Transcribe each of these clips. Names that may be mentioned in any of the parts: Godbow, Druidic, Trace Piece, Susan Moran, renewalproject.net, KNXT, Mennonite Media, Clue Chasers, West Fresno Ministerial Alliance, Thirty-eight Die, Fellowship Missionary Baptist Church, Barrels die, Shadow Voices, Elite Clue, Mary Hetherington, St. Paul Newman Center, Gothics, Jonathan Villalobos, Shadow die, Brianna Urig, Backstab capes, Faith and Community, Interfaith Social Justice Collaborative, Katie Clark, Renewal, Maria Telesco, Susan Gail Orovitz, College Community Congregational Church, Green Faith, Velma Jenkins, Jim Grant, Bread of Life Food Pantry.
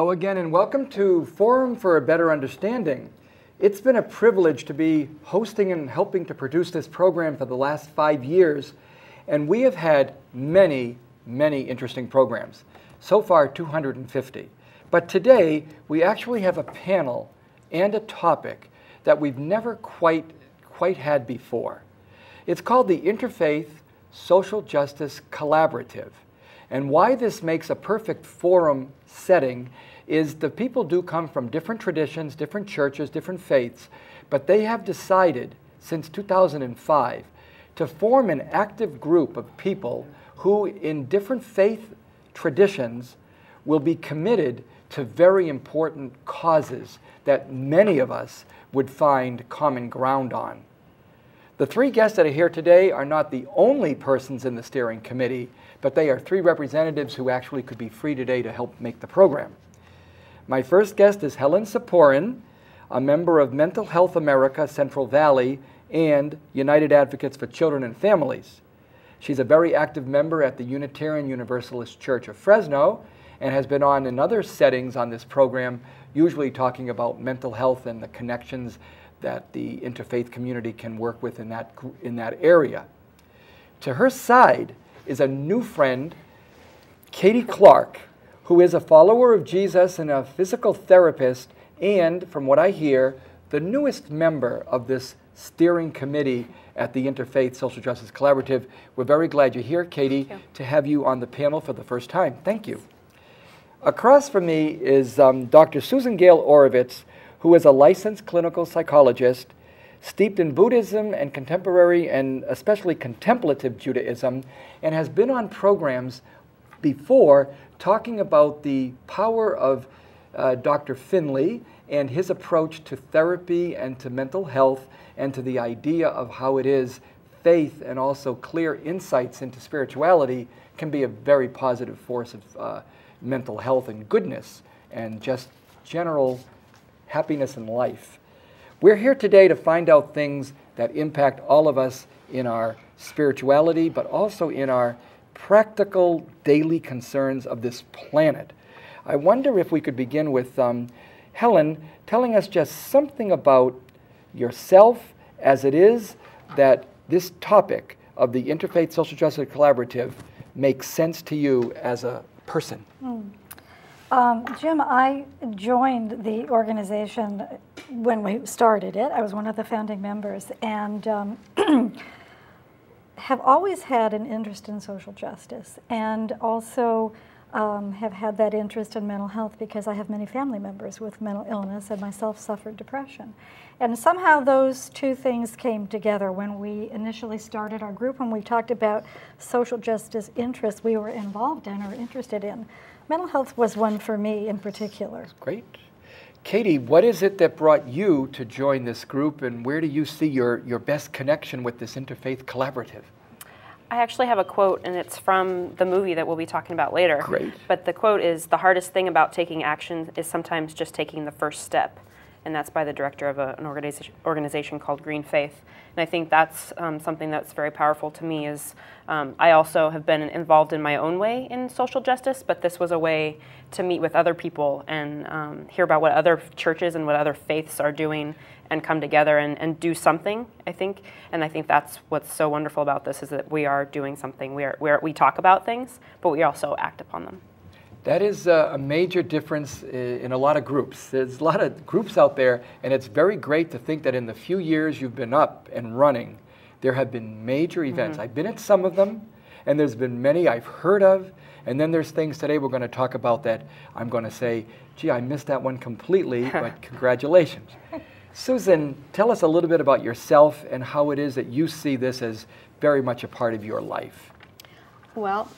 Hello again and welcome to Forum for a Better Understanding. It's been a privilege to be hosting and helping to produce this program for the last 5 years, and we have had many interesting programs. So far, 250. But today, we actually have a panel and a topic that we've never quite had before. It's called the Interfaith Social Justice Collaborative. And why this makes a perfect forum setting is the people do come from different traditions, different churches, different faiths, but they have decided since 2005 to form an active group of people who in different faith traditions will be committed to very important causes that many of us would find common ground on. The three guests that are here today are not the only persons in the steering committee, but they are three representatives who actually could be free today to help make the program. My first guest is Helen Siporin, a member of Mental Health America Central Valley and United Advocates for Children and Families. She's a very active member at the Unitarian Universalist Church of Fresno and has been on in other settings on this program, usually talking about mental health and the connections that the interfaith community can work with in that area. To her side is a new friend, Katie Clark, who is a follower of Jesus and a physical therapist and, from what I hear, the newest member of this steering committee at the Interfaith Social Justice Collaborative. We're very glad you're here, Katie, to have you on the panel for the first time. Thank you. Across from me is Dr. Susan Gail Orovitz, who is a licensed clinical psychologist, steeped in Buddhism and contemporary and especially contemplative Judaism, and has been on programs before talking about the power of Dr. Finley and his approach to therapy and to mental health and to the idea of how it is faith and also clear insights into spirituality can be a very positive force of mental health and goodness and just general happiness in life. We're here today to find out things that impact all of us in our spirituality, but also in our practical daily concerns of this planet. I wonder if we could begin with Helen telling us just something about yourself as it is that this topic of the Interfaith Social Justice Collaborative makes sense to you as a person. Jim, I joined the organization when we started it. I was one of the founding members and have always had an interest in social justice and also have had that interest in mental health because I have many family members with mental illness and myself suffered depression. And somehow those two things came together when we initially started our group. When we talked about social justice interests we were involved in or interested in, mental health was one for me in particular. That's great. Katie, what is it that brought you to join this group, and where do you see your best connection with this interfaith collaborative? I actually have a quote, and it's from the movie that we'll be talking about later. Great. But the quote is, "The hardest thing about taking action is sometimes just taking the first step." And that's by the director of an organization called Green Faith. And I think that's something that's very powerful to me is I also have been involved in my own way in social justice, but this was a way to meet with other people and hear about what other churches and what other faiths are doing and come together and do something, I think. And I think that's what's so wonderful about this is that we are doing something. We talk about things, but we also act upon them. That is a major difference in a lot of groups. There's a lot of groups out there, and it's very great to think that in the few years you've been up and running, there have been major events. I've been at some of them, and there's been many I've heard of, and then there's things today we're going to talk about that I'm going to say, gee, I missed that one completely, but congratulations. Susan, tell us a little bit about yourself and how it is that you see this as very much a part of your life. Well,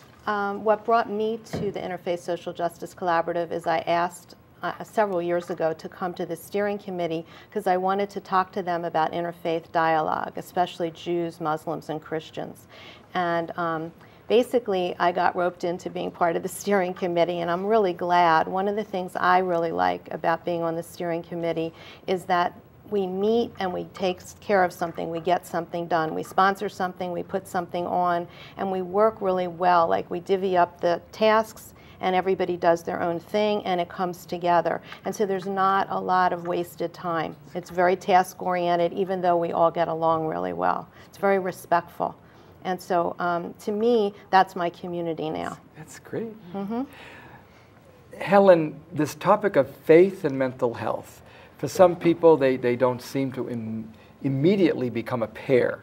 what brought me to the Interfaith Social Justice Collaborative is I asked several years ago to come to the steering committee because I wanted to talk to them about interfaith dialogue, especially Jews, Muslims, and Christians. And basically, I got roped into being part of the steering committee, and I'm really glad. One of the things I really like about being on the steering committee is that we meet and we take care of something, we get something done, we sponsor something, we put something on, and we work really well. Like we divvy up the tasks and everybody does their own thing and it comes together. And so there's not a lot of wasted time. It's very task-oriented, even though we all get along really well. It's very respectful. And so to me, that's my community now. That's great. Mm-hmm. Helen, this topic of faith and mental health, for some people, they don't seem to immediately become a pair,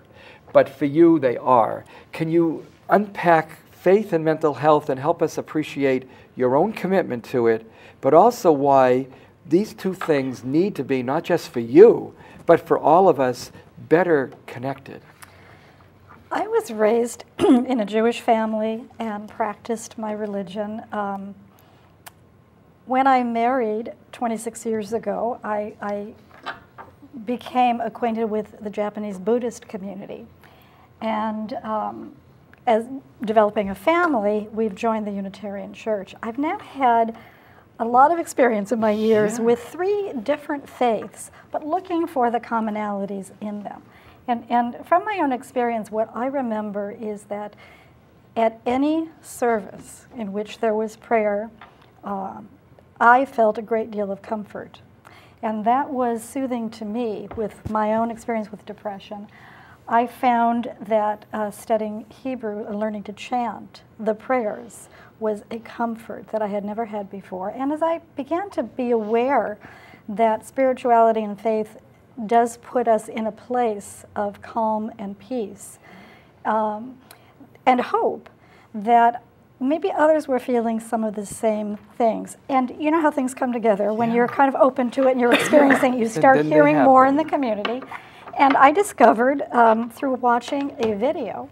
but for you, they are. Can you unpack faith and mental health and help us appreciate your own commitment to it, but also why these two things need to be, not just for you, but for all of us, better connected? I was raised in a Jewish family and practiced my religion. When I married 26 years ago, I became acquainted with the Japanese Buddhist community. And as developing a family, we've joined the Unitarian Church. I've now had a lot of experience in my years with three different faiths, but looking for the commonalities in them. And from my own experience, what I remember is that at any service in which there was prayer, I felt a great deal of comfort. And that was soothing to me with my own experience with depression. I found that studying Hebrew and learning to chant the prayers was a comfort that I had never had before. And as I began to be aware that spirituality and faith does put us in a place of calm and peace and hope that maybe others were feeling some of the same things. And you know how things come together. When you're kind of open to it and you're experiencing it, you start hearing more in the community. And I discovered through watching a video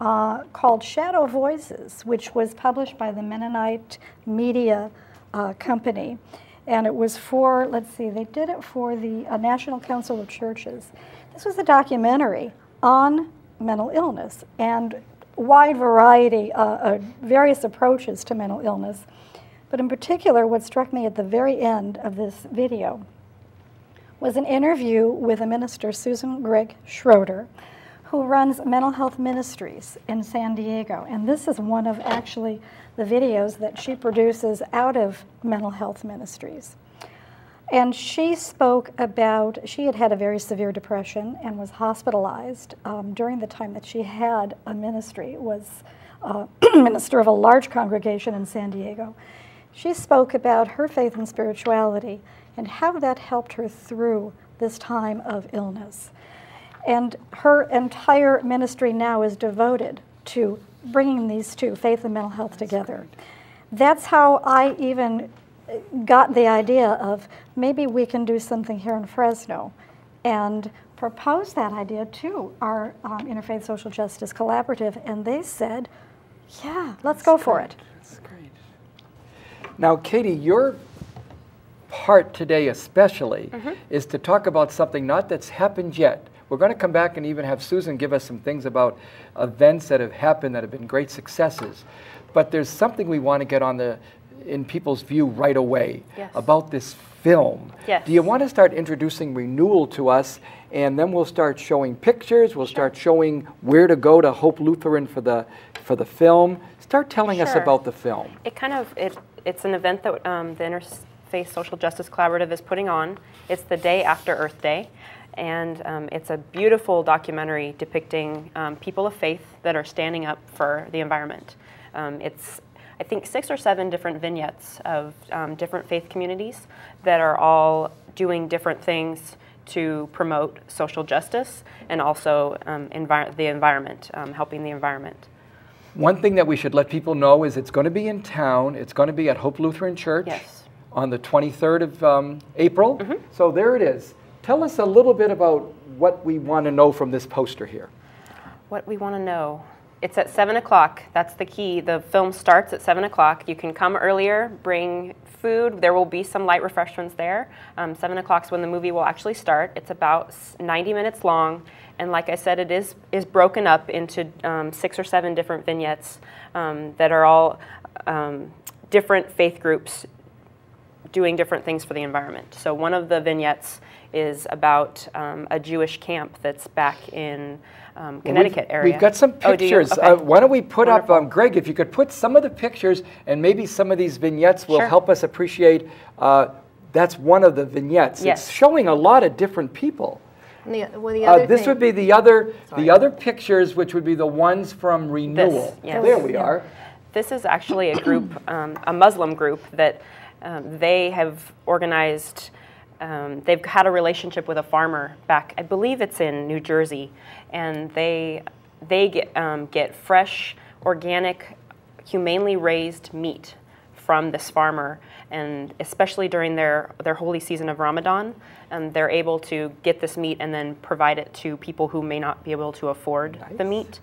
called Shadow Voices, which was published by the Mennonite Media Company. And it was for, let's see, they did it for the National Council of Churches. This was a documentary on mental illness and wide variety of various approaches to mental illness. But in particular, what struck me at the very end of this video was an interview with a minister, Susan Gregg Schroeder, who runs Mental Health Ministries in San Diego. And this is one of actually the videos that she produces out of Mental Health Ministries. And she spoke about, she had had a very severe depression and was hospitalized during the time that she had a ministry, was minister of a large congregation in San Diego. She spoke about her faith and spirituality and how that helped her through this time of illness. And her entire ministry now is devoted to bringing these two, faith and mental health, together. That's how I even got the idea of maybe we can do something here in Fresno and propose that idea to our Interfaith Social Justice Collaborative, and they said, yeah, let's go for it. That's great. Now, Katie, your part today especially is to talk about something not that's happened yet. We're going to come back and even have Susan give us some things about events that have happened that have been great successes. But there's something we want to get on the in people's view right away about this film. Do you want to start introducing Renewal to us, and then we'll start showing pictures, we'll start showing where to go to Hope Lutheran for the film. Start telling us about the film. It kind of, it's an event that the Interfaith Social Justice Collaborative is putting on. It's the day after Earth Day. And it's a beautiful documentary depicting people of faith that are standing up for the environment. It's, I think, 6 or 7 different vignettes of different faith communities that are all doing different things to promote social justice and also the environment, helping the environment. One thing that we should let people know is it's going to be in town. It's going to be at Hope Lutheran Church on the 23rd of April. So there it is. Tell us a little bit about what we want to know from this poster here. What we want to know. It's at 7 o'clock. That's the key. The film starts at 7 o'clock. You can come earlier, bring food. There will be some light refreshments there. 7 o'clock is when the movie will actually start. It's about 90 minutes long. And like I said, it is broken up into 6 or 7 different vignettes that are all different faith groups doing different things for the environment. So one of the vignettes is about a Jewish camp that's back in Connecticut area. We've got some pictures. Okay. Why don't we put Wonderful. Up, Greg, if you could put some of the pictures, and maybe some of these vignettes will Sure. help us appreciate. That's one of the vignettes. Yes. It's showing a lot of different people. This would be the other pictures, which would be the ones from Renewal. Yes. There we are. This is actually a group, a Muslim group, that they have organized. They've had a relationship with a farmer back, I believe it's in New Jersey, and they get fresh, organic, humanely raised meat from this farmer, and especially during their holy season of Ramadan, they're able to get this meat and then provide it to people who may not be able to afford Nice. The meat.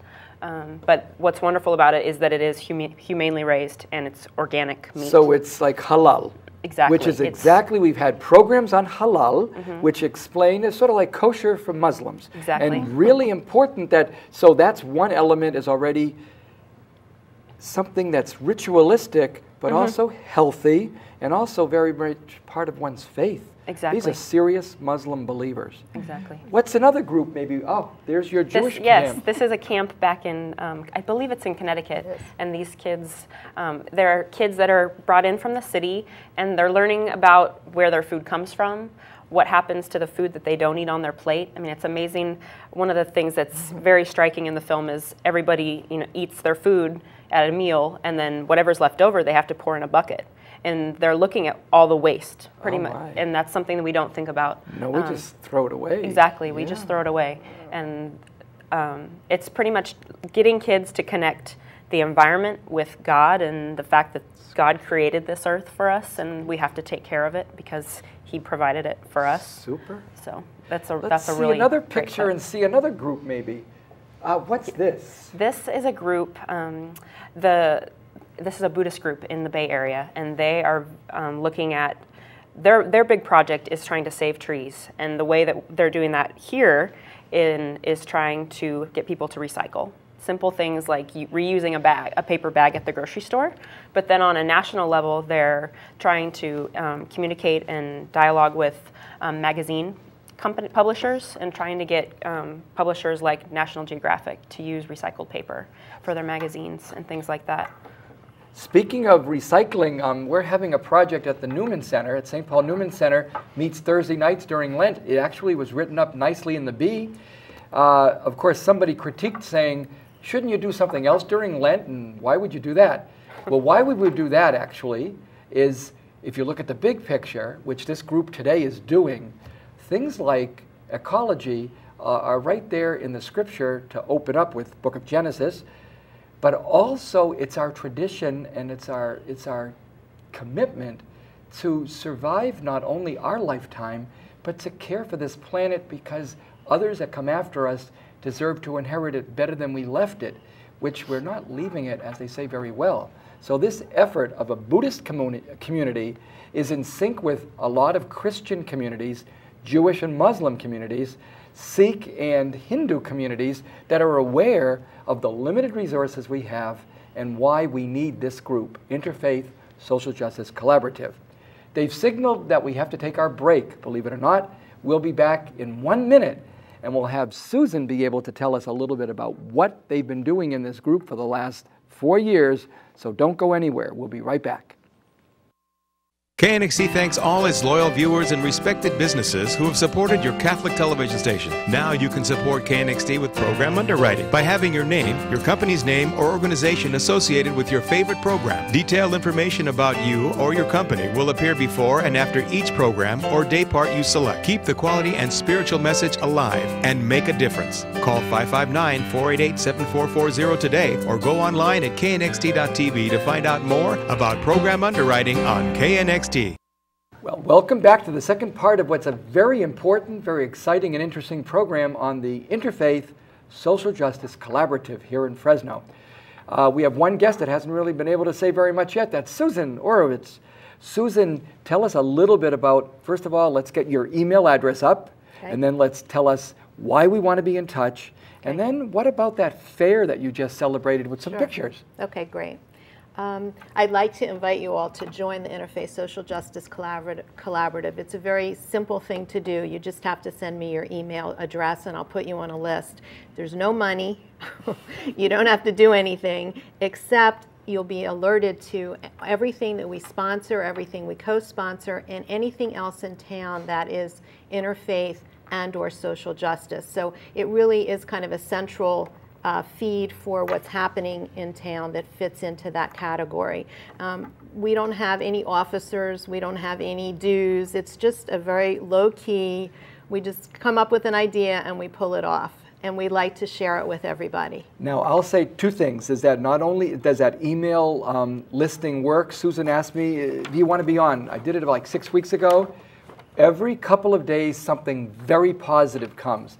But what's wonderful about it is that it is humanely raised and it's organic meat. So it's like halal. Exactly. Which is exactly, we've had programs on halal, mm-hmm. which explain, it's sort of like kosher for Muslims. Exactly. And really important that, so that's one element is already something that's ritualistic, but mm-hmm. also healthy, and also very much part of one's faith. Exactly. These are serious Muslim believers. Exactly. What's another group maybe? Oh, there's your Jewish camp. Yes, this is a camp back in, I believe it's in Connecticut. Yes. And these kids, there are kids that are brought in from the city, and they're learning about where their food comes from, what happens to the food that they don't eat on their plate. I mean, it's amazing. One of the things that's very striking in the film is everybody, you know, eats their food at a meal, and then whatever's left over they have to pour in a bucket, and they're looking at all the waste pretty much, and that's something that we don't think about. No, we just throw it away. Exactly, we just throw it away, and it's pretty much getting kids to connect the environment with God and the fact that God created this earth for us, and we have to take care of it because He provided it for us. Super. So that's a Let's see really another picture great and see another group maybe. What's this? This is a group, this is a Buddhist group in the Bay Area, and they are looking at, their big project is trying to save trees, and the way that they're doing that here is trying to get people to recycle. Simple things like reusing a paper bag at the grocery store, but then on a national level they're trying to communicate and dialogue with magazine publishers, and trying to get publishers like National Geographic to use recycled paper for their magazines and things like that. Speaking of recycling, we're having a project at the Newman Center, at St. Paul Newman Center, meets Thursday nights during Lent. It actually was written up nicely in the Bee. Of course, somebody critiqued saying, shouldn't you do something else during Lent, and why would you do that? Well, why would we do that actually is, if you look at the big picture, which this group today is doing, things like ecology are right there in the scripture to open up with Book of Genesis, but also it's our tradition and it's our commitment to survive not only our lifetime, but to care for this planet, because others that come after us deserve to inherit it better than we left it, which we're not leaving it, as they say, very well. So this effort of a Buddhist community is in sync with a lot of Christian communities, Jewish and Muslim communities, Sikh and Hindu communities that are aware of the limited resources we have and why we need this group, Interfaith Social Justice Collaborative. They've signaled that we have to take our break, believe it or not. We'll be back in 1 minute, and we'll have Susan be able to tell us a little bit about what they've been doing in this group for the last 4 years, so don't go anywhere. We'll be right back. KNXT thanks all its loyal viewers and respected businesses who have supported your Catholic television station. Now you can support KNXT with program underwriting by having your name, your company's name, or organization associated with your favorite program. Detailed information about you or your company will appear before and after each program or day part you select. Keep the quality and spiritual message alive and make a difference. Call 559-488-7440 today, or go online at knxt.tv to find out more about program underwriting on KNXT. Well, welcome back to the second part of what's a very important, very exciting, and interesting program on the Interfaith Social Justice Collaborative here in Fresno. We have one guest that hasn't really been able to say very much yet. That's Susan Orovitz. Susan, tell us a little bit about, first of all, let's get your email address up, okay, and then let's tell us why we want to be in touch, okay, and then what about that fair that you just celebrated with some sure pictures? Okay, great. I'd like to invite you all to join the Interfaith Social Justice Collaborative. It's a very simple thing to do. You just have to send me your email address and I'll put you on a list. There's no money. You don't have to do anything except you'll be alerted to everything that we sponsor, everything we co-sponsor, and anything else in town that is interfaith and or social justice. So it really is kind of a central feed for what's happening in town that fits into that category. We don't have any officers, we don't have any dues, it's just a very low-key, we just come up with an idea and we pull it off, and we like to share it with everybody. Now I'll say two things, is that not only does that email listing work, Susan asked me, do you want to be on? I did it like 6 weeks ago. Every couple of days something very positive comes.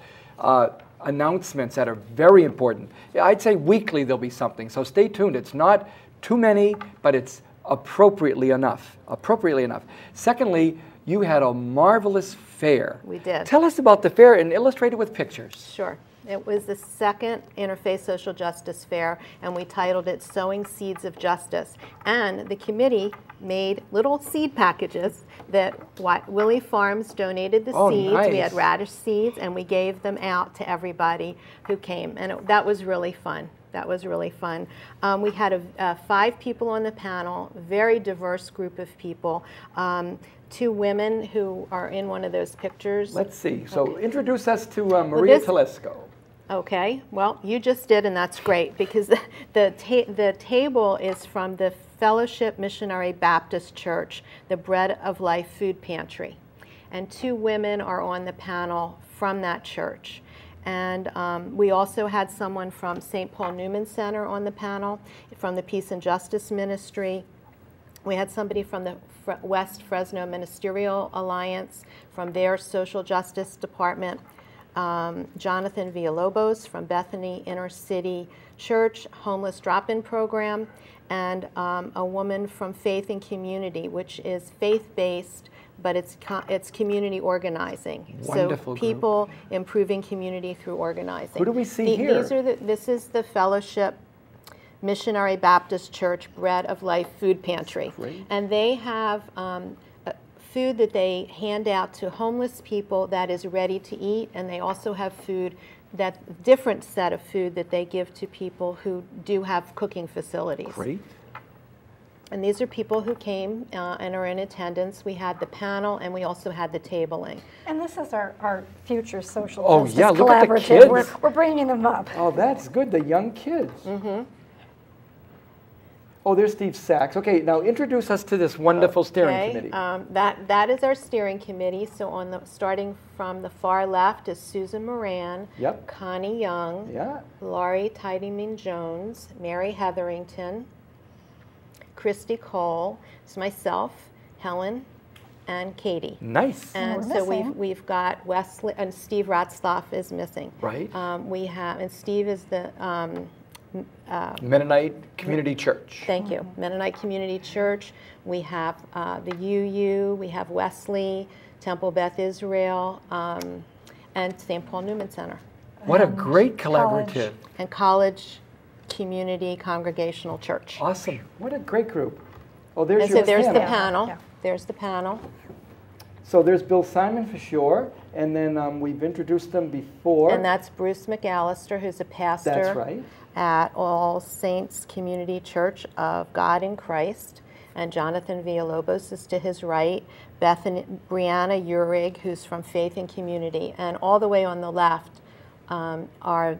Announcements that are very important. I'd say weekly there'll be something, so stay tuned. It's not too many, but it's appropriately enough. Appropriately enough. Secondly, you had a marvelous fair. We did. Tell us about the fair and illustrate it with pictures. Sure. It was the second Interfaith Social Justice Fair, and we titled it Sowing Seeds of Justice. And the committee made little seed packages that Willie Farms donated the seeds. Nice. We had radish seeds, and we gave them out to everybody who came. And that was really fun. That was really fun. We had five people on the panel, very diverse group of people. Two women who are in one of those pictures. Let's see. So okay. Introduce us to Maria Telesco. Okay. Well, you just did, and that's great, because the table is from the Fellowship Missionary Baptist Church, the Bread of Life Food Pantry. And two women are on the panel from that church. And we also had someone from St. Paul Newman Center on the panel, from the Peace and Justice Ministry. We had somebody from the West Fresno Ministerial Alliance, from their social justice department. Jonathan Villalobos from Bethany Inner City Church, homeless drop-in program, and a woman from Faith and Community, which is faith-based, but it's community organizing. Wonderful so people group. Improving community through organizing. Who do we see here? This is the Fellowship Missionary Baptist Church Bread of Life Food Pantry. And they have food that they hand out to homeless people that is ready to eat, and they also have food that different set of food that they give to people who do have cooking facilities. Great. And these are people who came and are in attendance. We had the panel, and we also had the tabling. And this is our future social justice collaborative. Look at the kids. We're bringing them up. Oh, that's good, the young kids. Mm-hmm. Oh, there's Steve Sachs. Okay, now introduce us to this wonderful steering committee. That is our steering committee. So on the starting from the far left is Susan Moran, Connie Young, Laurie Tidyman-Jones, Mary Hetherington, Christy Cole, it's myself, Helen, and Katie. Nice. And so we've got Wesley, and Steve Ratzloff is missing. Right. We have, and Steve is the Mennonite Community Church. Thank you. Mennonite Community Church. We have the UU, we have Wesley, Temple Beth Israel, and St. Paul Newman Center. What a great collaborative. And College Community Congregational Church. Awesome. What a great group. Oh, there's and your so there's panel. The panel. Yeah. There's the panel. So there's Bill Simon for sure, and then we've introduced them before. And that's Bruce McAllister, who's a pastor at All Saints Community Church of God in Christ. And Jonathan Villalobos is to his right. Brianna Urig, who's from Faith and Community. And all the way on the left are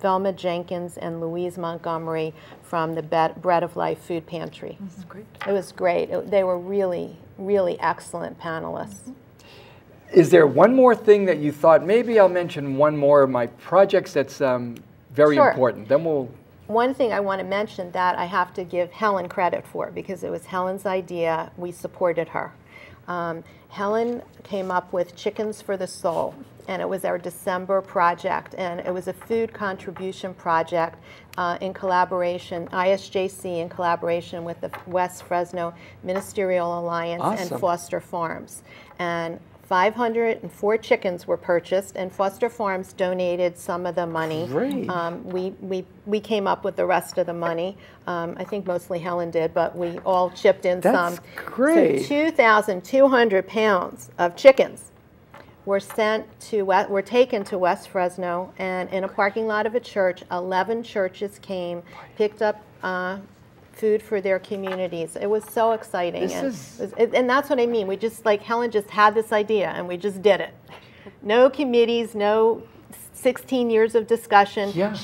Velma Jenkins and Louise Montgomery from the Bread of Life Food Pantry. That's great. It was great. They were really, really excellent panelists. Is there one more thing that you thought, maybe I'll mention one more of my projects that's very important, then we'll... One thing I want to mention that I have to give Helen credit for, because it was Helen's idea, we supported her. Helen came up with Chickens for the Soul, and it was our December project, and it was a food contribution project in collaboration, ISJC in collaboration with the West Fresno Ministerial Alliance and Foster Farms. And 504 chickens were purchased, and Foster Farms donated some of the money. Great. We came up with the rest of the money. I think mostly Helen did, but we all chipped in some. That's great. So 2,200 pounds of chickens were taken to West Fresno, and in a parking lot of a church, 11 churches came, picked up food for their communities. It was so exciting, and that's what I mean. We just, like, Helen just had this idea, and we just did it. No committees, no 16 years of discussion. Yeah.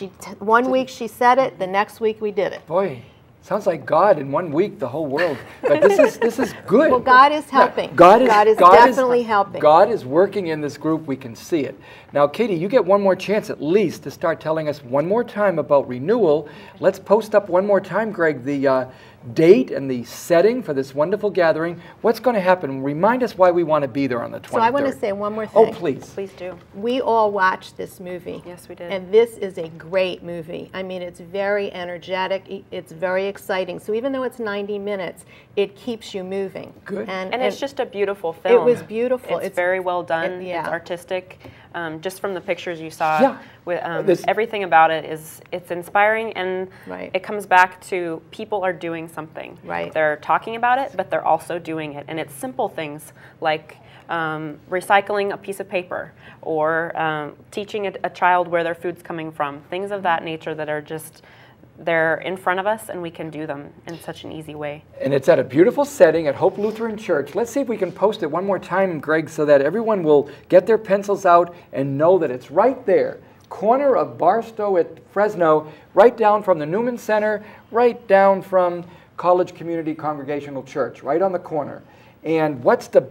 One week she said it, the next week we did it. Boy. Sounds like God in one week, the whole world. But this is good. Well, God is helping. God is definitely helping. God is working in this group. We can see it. Now, Katie, you get one more chance at least to start telling us one more time about Renewal. Let's post up one more time, Greg, the date and the setting for this wonderful gathering. What's going to happen? Remind us why we want to be there on the 23rd. So I want to say one more thing. Oh, please. Please do. We all watched this movie. Yes, we did. And this is a great movie. I mean, it's very energetic. It's very exciting. So even though it's 90 minutes, it keeps you moving. Good. And it's just a beautiful film. It was beautiful. It's very well done. It's artistic. Just from the pictures you saw, everything about it it's inspiring, and it comes back to people are doing something. Right. They're talking about it, but they're also doing it, and it's simple things like recycling a piece of paper, or teaching a child where their food's coming from, things of that nature that are just, they're in front of us, and we can do them in such an easy way. And it's at a beautiful setting at Hope Lutheran Church. Let's see if we can post it one more time, Greg, so that everyone will get their pencils out and know that it's right there. Corner of Barstow at Fresno, right down from the Newman Center, right down from College Community Congregational Church, right on the corner. And what's the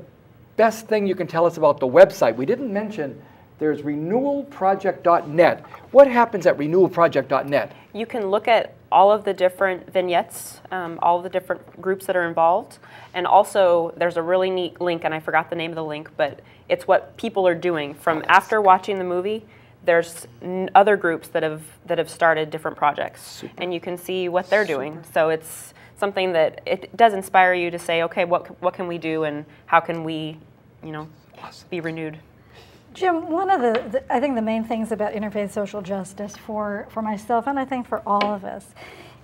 best thing you can tell us about the website? We didn't mention there's renewalproject.net. What happens at renewalproject.net? You can look at all of the different vignettes, all the different groups that are involved, and also there's a really neat link, and I forgot the name of the link, but it's what people are doing from after watching the movie. There's other groups that have started different projects, and you can see what they're doing. So it's something that it does inspire you to say, okay, what can we do, and how can we, be renewed? Jim, one of the I think the main things about Interfaith Social Justice for myself, and I think for all of us,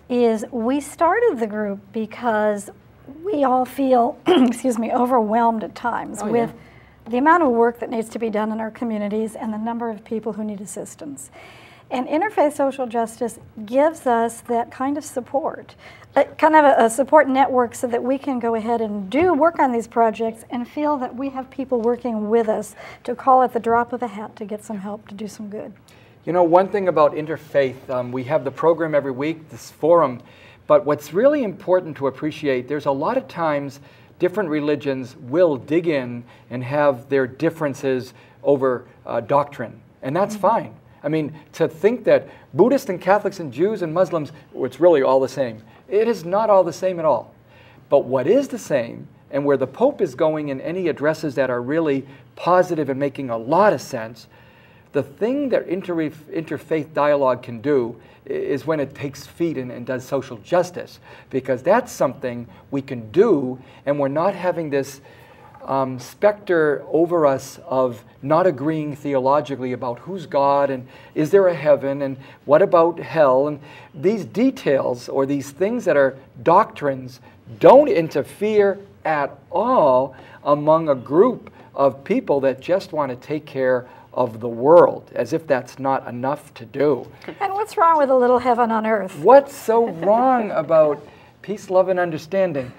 is we started the group because we all feel, excuse me, overwhelmed at times with the amount of work that needs to be done in our communities and the number of people who need assistance. And Interfaith Social Justice gives us that kind of support, kind of a support network, so that we can go ahead and do work on these projects and feel that we have people working with us to call at the drop of a hat to get some help, to do some good. You know, one thing about Interfaith, we have the program every week, this forum, but what's really important to appreciate, there's a lot of times different religions will dig in and have their differences over doctrine, and that's fine. I mean, to think that Buddhists and Catholics and Jews and Muslims, it's really all the same. It is not all the same at all. But what is the same, and where the Pope is going in any addresses that are really positive and making a lot of sense, the thing that interfaith dialogue can do is when it takes feet and does social justice, because that's something we can do, and we're not having this specter over us of not agreeing theologically about who's God and is there a heaven and what about hell, and these details or these things that are doctrines don't interfere at all among a group of people that just want to take care of the world, as if that's not enough to do. And what's wrong with a little heaven on earth? What's so wrong about peace, love, and understanding?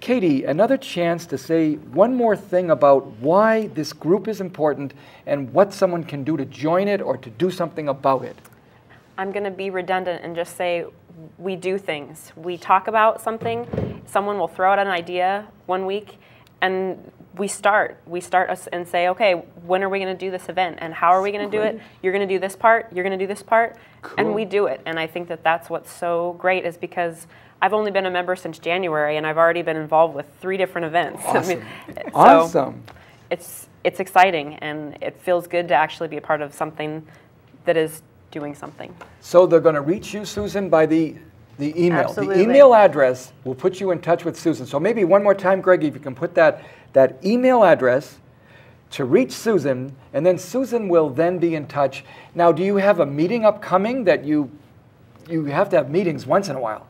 Katie, another chance to say one more thing about why this group is important and what someone can do to join it or to do something about it. I'm going to be redundant and just say we do things. We talk about something, someone will throw out an idea one week, and we start us and say, okay, when are we going to do this event, and how are we going to do it? You're going to do this part, you're going to do this part, and we do it. And I think that that's what's so great, is because I've only been a member since January, and I've already been involved with 3 different events. Awesome. I mean, awesome. So it's exciting, and it feels good to actually be a part of something that is doing something. So they're going to reach you, Susan, by the email. Absolutely. The email address will put you in touch with Susan. So maybe one more time, Greg, if you can put that email address to reach Susan, and then Susan will then be in touch. Now, do you have a meeting upcoming that you have to have meetings once in a while?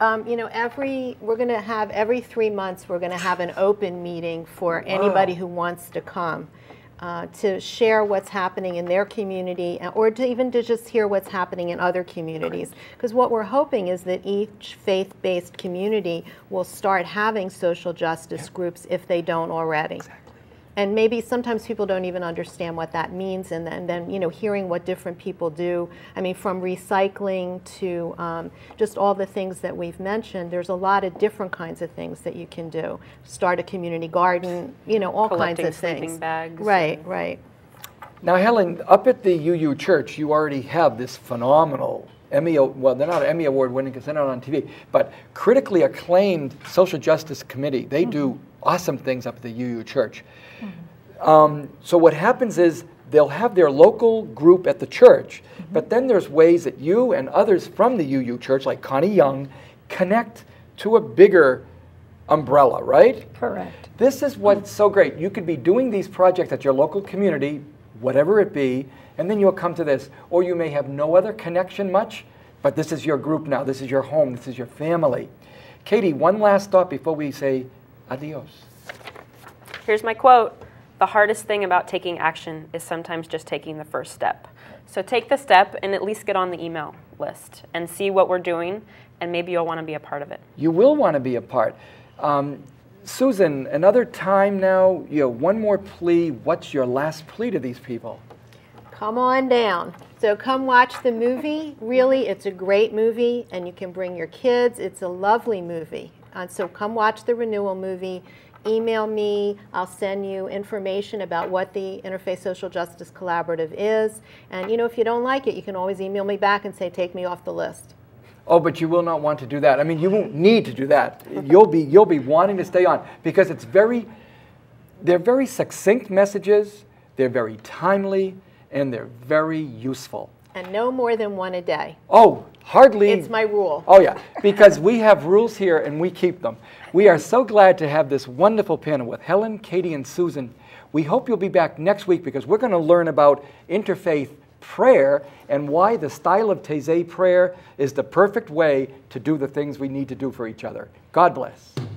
You know, every 3 months we're going to have an open meeting for anybody who wants to come to share what's happening in their community, or to even to just hear what's happening in other communities. Because what we're hoping is that each faith-based community will start having social justice groups if they don't already. Exactly. And maybe sometimes people don't even understand what that means, and then you know, hearing what different people do. I mean, from recycling to just all the things that we've mentioned, there's a lot of different kinds of things that you can do. Start a community garden, you know, all kinds of things. Sleeping bags. Right, right. Now, Helen, up at the UU Church, you already have this phenomenal Emmy, well, they're not Emmy Award winning because they're not on TV, but critically acclaimed social justice committee. They do awesome things up at the UU Church. So what happens is they'll have their local group at the church, but then there's ways that you and others from the UU Church, like Connie Young, connect to a bigger umbrella, right? Correct. This is what's so great. You could be doing these projects at your local community, whatever it be, and then you'll come to this, or you may have no other connection much, but this is your group now, this is your home, this is your family. Katie, one last thought before we say adios. Here's my quote. The hardest thing about taking action is sometimes just taking the first step. So take the step and at least get on the email list and see what we're doing, and maybe you'll want to be a part of it. You will want to be a part. Susan, another time now, you know, one more plea. What's your last plea to these people? Come on down. So come watch the movie. Really, it's a great movie, and you can bring your kids. It's a lovely movie. So come watch the Renewal movie. Email me. I'll send you information about what the Interfaith Social Justice Collaborative is. And, you know, if you don't like it, you can always email me back and say, take me off the list. Oh, but you will not want to do that. I mean, you won't need to do that. You'll be wanting to stay on, because it's they're very succinct messages, they're very timely, and they're very useful. And no more than one a day. Oh, hardly. It's my rule. Oh, yeah, because we have rules here and we keep them. We are so glad to have this wonderful panel with Helen, Katie, and Susan. We hope you'll be back next week, because we're going to learn about interfaith prayer and why the style of Taizé prayer is the perfect way to do the things we need to do for each other. God bless.